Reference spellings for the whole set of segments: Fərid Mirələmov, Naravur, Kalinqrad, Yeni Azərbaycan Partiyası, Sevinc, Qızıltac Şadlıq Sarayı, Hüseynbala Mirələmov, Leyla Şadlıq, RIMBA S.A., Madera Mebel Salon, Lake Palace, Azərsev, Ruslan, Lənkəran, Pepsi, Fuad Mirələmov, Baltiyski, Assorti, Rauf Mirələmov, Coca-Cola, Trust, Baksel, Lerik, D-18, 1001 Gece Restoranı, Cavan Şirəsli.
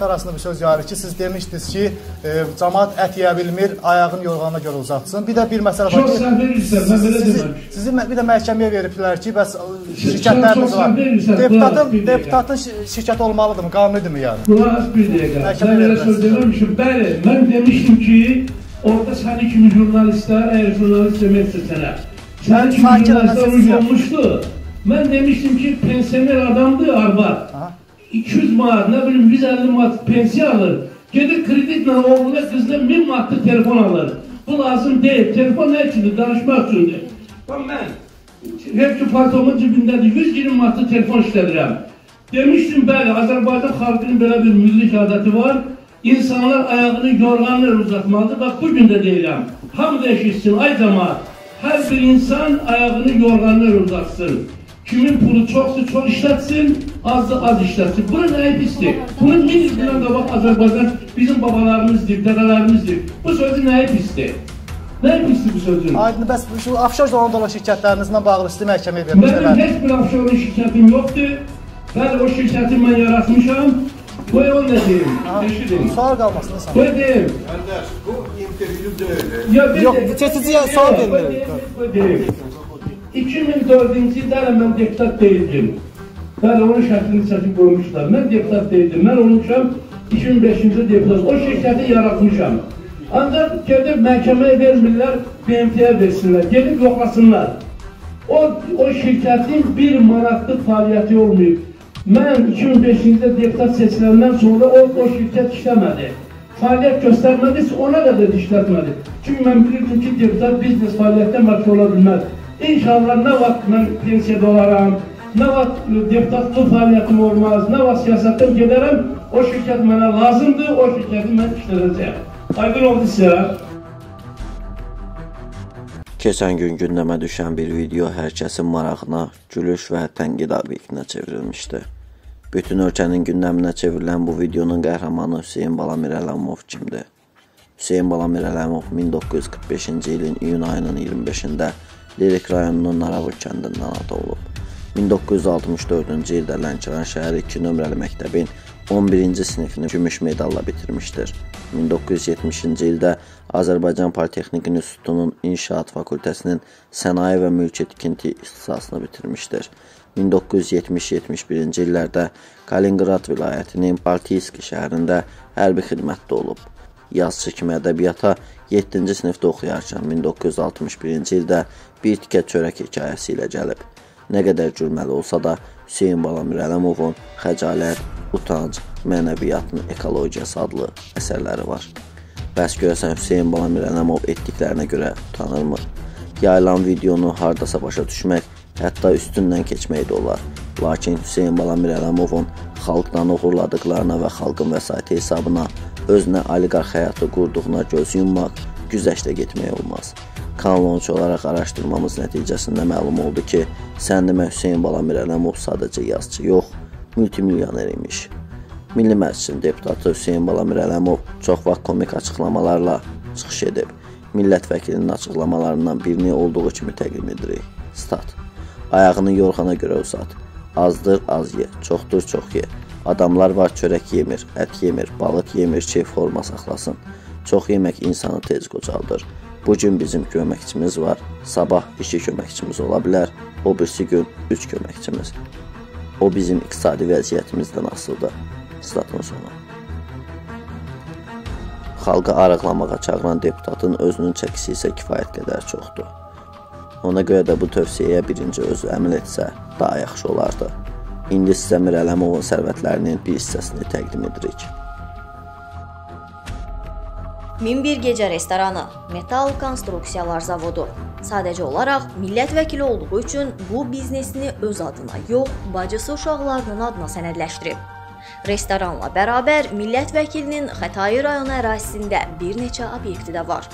Arasında bir söz yarır ki, siz demişdiniz ki, cəmaət ət yeyə bilmir, ayağın yorğanına görə uzatsın. Bir də bir məsələ var ki, sizi bir də məhkəməyə veriblər ki, bəs şirkətləriniz var. Deputatın şirkəti olmalıdır mı, qanunidirmi yəni? Qulaq bir dəqiqə, sən elə söz deməmişim, bəli, mən demişdim ki, orada səni kimi jurnalistlər, əgər jurnalist deməkdir sənə, səni kimi jurnalistlər uç olmuşdu. Mən demişdim ki, pensioner adamdır, arvad. 200 manat, ne bileyim 150 manat pensiya alır. Gedir kreditle oğluna kızına 1000 manatlık telefon alır. Bu lazım değil. Telefon ne içindir? Danışmak içindir. Ama ben hepsi patomun cibindedir. 120 manatlık telefon işledirəm. Demiştim bəli, Azerbaycan halkının böyle bir müzik adeti var. İnsanlar ayağını yorğanlar uzatmalıdır. Bak bugün de deyirəm. Hamı da eşitsin, ay cəmaət. Her bir insan ayağını yorğanlar uzatsın. Kimin pulu çoksa çok işletsin, azsa az işletsin. Bunun ayıbıdır. Bunun bildiğinden de bak Azerbaycan bizim babalarımızdır, dedelerimizdir. Bu sözün ayıbıdır. Neymişdir bu sözün? Aydın, bəs şu afşar zonalı olan şirkətlərinizlə bağlı sizi məhkəməyə vermişlər. Mənim heç bir afşarlı şirkətim yoxdur. Bəli, o şirkəti mən yaratmışam. Qoy onu da deyim, eşidin. Sual qalmasın da sana. Qoy deyim. Əndər, bu intervyu deyil. Yox, keçiciyə sual verməyəm. Qoy deyim. 2004-cü ildə mən deputat deyildim. Bəli, onun şərtini çəkib qoymuşlar. Mən deputat deyildim. Mən olmuşam 2005-ci deputat. O şirkəti yaratmışam. Ancaq gedib məhkəməyə vermirlər, BMT-yə versinlər. Gedib yoxlasınlar. O şirkətin 1 manatlıq fəaliyyəti olmayıb. Mən 2005-ci ildə deputat seçiləndən sonra o şirkət işləmədi. Fəaliyyət göstərmədiysə ona qədər işlətmədi. Çünki mən bilirdim ki, deputat biznes fəaliyyətdən başqa ola bilməz. İnşallah nə vaxt mən pensiyada olaram, nə vaxt deputatlı fəaliyyətim olmaz, nə vaxt siyasətdən gedərəm, o şirkət mənə lazımdır, o şirkəti mən işlədəcəyəm. Aydın oldu sizə. Keçən gün gündəmə düşən bir video hər kəsin marağına, gülüş və tənqid obyektinə çevrilmişdi. Bütün ölkənin gündəminə çevrilən bu videonun qəhrəmanı Hüseynbala Mirələmov kimdir? Hüseynbala Mirələmov 1945-ci ilin iyun ayının 25-də Lerik rayonunun Naravur kəndindən ata olub. 1964-cü ildə Lənkəran şəhəri 2 nömrəli məktəbin 11-ci sinifini gümüş medalla bitirmişdir. 1970-ci ildə Azərbaycan Politexnik İnstitutunun İnşaat Fakültəsinin Sənaye və Mülki Tikinti ixtisasını bitirmişdir. 1970-71-ci illərdə Kalinqrad vilayətinin Baltiyski şəhərində hərbi xidmətdə olub. Yazıcı kimi ədəbiyyata 7-ci sinifdə oxuyarkən 1961-ci ildə bir tikə çörək hekayəsi ilə gəlib. Nə qədər gülməli olsa da Hüseynbala Mirələmovun Xəcalət, Utanc, Mənəviyyatın Ekologiyası adlı əsərləri var. Bəs görəsən Hüseynbala Mirələmov etdiklərinə görə utanırmı? Yayılan videonu hardasa başa düşmək, hətta üstündən keçmək də olar. Lakin Hüseynbala Mirələmovun xalqdan uğurladıqlarına və xalqın vəsaiti hesabına özünə oliqarx həyatı qurduğuna göz yummaq, güzəştə getmək olmaz. Kanalonç olaraq araşdırmamız nəticəsində məlum oldu ki, səndimə Hüseynbala Mirələmov sadəcə yazıcı yox, multimilyoner imiş. Milli Məclisin deputatı Hüseynbala Mirələmov çox vaxt komik açıqlamalarla çıxış edib. Millət vəkilinin açıqlamalarından birini olduğu kimi təqdim edirik. Stat. Ayağını yorğana görə uzat. Azdır, az ye. Çoxdur, çox ye. Adamlar var çörək yemir, ət yemir, balıq yemir ki, forma saxlasın. Çox yemək insanı tez qocaldır. Bugün bizim köməkçimiz var, sabah 2 köməkçimiz ola bilər, o birisi gün 3 köməkçimiz. O bizim iqtisadi vəziyyətimizdən asılıdır. Statın sonu. Xalqı arıqlamağa çağıran deputatın özünün çəkisi isə kifayət qədər çoxdur. Ona görə də bu tövsiyəyə birinci özü əməl etsə daha yaxşı olardı. İndi sizə Mirələmovun sərvətlərinin bir hissəsini təqdim edirik. 1001 Gece Restoranı, metal konstruksiyalar zavodu. Sadəcə olaraq millət vəkili olduğu üçün bu biznesini öz adına yox, bacısı uşaqlarının adına sənədləşdirib. Restoranla bərabər millət vəkilinin Xətai rayonu ərazisində bir neçə obyekti də var.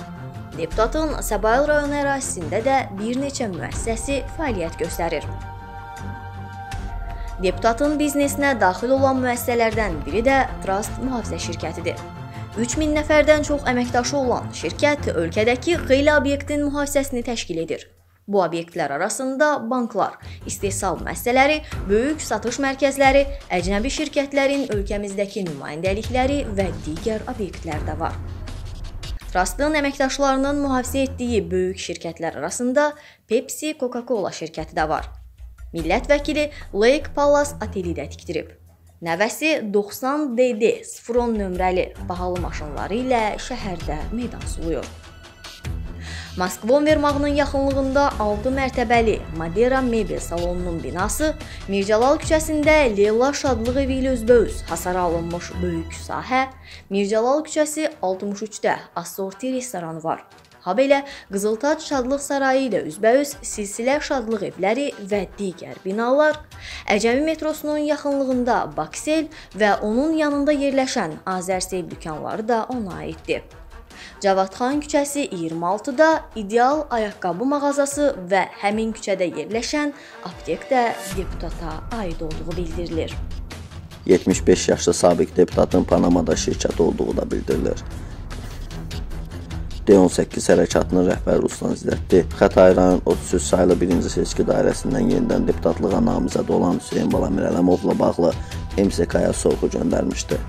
Deputatın Səbail rayonu ərazisində də bir neçə müəssisəsi fəaliyyət göstərir. Deputatın biznesinə daxil olan müəssisələrdən biri də Trust mühafizə şirkətidir. 3000 nəfərdən çox əməkdaşı olan şirkət ölkədəki xeyli obyektin mühafizəsini təşkil edir. Bu obyektlər arasında banklar, istehsal müəssisələri, böyük satış mərkəzləri, əcnəbi şirkətlərin ölkəmizdəki nümayəndəlikləri və digər obyektlər də var. Trust'ın əməkdaşlarının mühafizə etdiyi böyük şirkətlər arasında Pepsi, Coca-Cola şirkəti də var. Millət vəkili Lake Palace atelidə tikdirib. Nəvəsi 90 DD-010 nömrəli bahalı maşınları ilə şəhərdə meydan suluyur. Moskvon Vermağının yaxınlığında 6 mərtəbəli Madera Mebel Salonunun binası Mircəlal küçəsində Leyla Şadlıq evi ilə üzbəüz hasara alınmış böyük sahə, Mircəlal küçəsi 63-də Assorti restoranı var. Habelə Qızıltac Şadlıq Sarayı ilə üzbəüz silsilə şadlıq evləri və digər binalar, Əcəmi metrosunun yaxınlığında Baksel və onun yanında yerləşən Azərsev dükanları da ona aiddir. Cavadxan küçəsi 26-da ideal ayaqqabı mağazası və həmin küçədə yerləşən aptek də deputata aid olduğu bildirilir. 75 yaşlı sabiq deputatın Panamada şirkəti olduğu da bildirilir. D-18 hərəkatının rəhbəri Ruslan izlətdi. Xətai rayon 33 saylı 1-ci seçki dairəsindən yenidən deputatlığa namizəd olan Hüseynbala Mirələmovla bağlı MSK-ya sorğu göndərmişdi.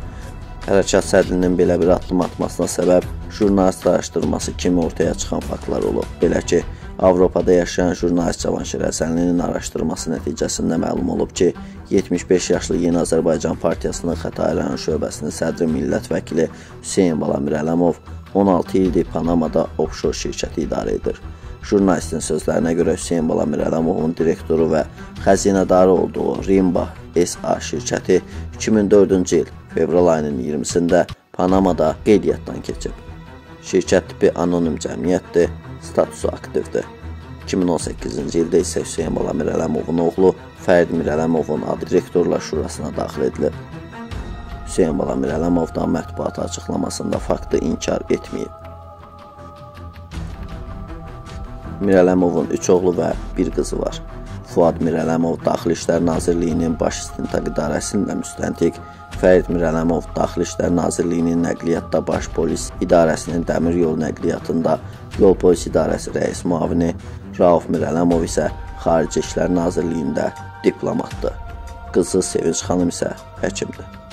Hərəkat sədrinin belə bir addım atmasına səbəb jurnalist araşdırması kimi ortaya çıxan faktlar olub. Belə ki, Avropada yaşayan jurnalist Cavan Şirəsləninin araşdırması nəticəsində məlum olub ki, 75 yaşlı Yeni Azərbaycan Partiyasının Xətai rayon şöbəsinin sədri millət vəkili Hüseynbala Mirələmov 16 ildir Panamada offshore şirkəti idarə edir. Jurnalistin sözlərinə görə Hüseynbala Mirələmovun direktoru və xəzinədarı olduğu RIMBA S.A. şirkəti 2004-cü il fevral ayının 20-sində Panamada qeydiyyatdan keçib. Şirkət tipi anonim cəmiyyətdir, statusu aktivdir. 2018-ci ildə isə Hüseynbala Mirələmovun oğlu Fərid Mirələmovun adı direktorlar şurasına daxil edilib. Hüseynbala Mirələmov da mətbuat açıqlamasında faktı inkar etməyib. Mirələmovun 3 oğlu və 1 qızı var. Fuad Mirələmov Daxili İşlər Nazirliyinin Baş İstintaq İdarəsində müstəntiq, Fərid Mirələmov Daxili İşlər Nazirliyinin Nəqliyyatda Baş Polis İdarəsinin Dəmir Yol Nəqliyyatında Yol Polis İdarəsi Rəis Müavini, Rauf Mirələmov isə Xarici İşlər Nazirliyində diplomatdır. Qızı Sevinc xanım isə həkimdir.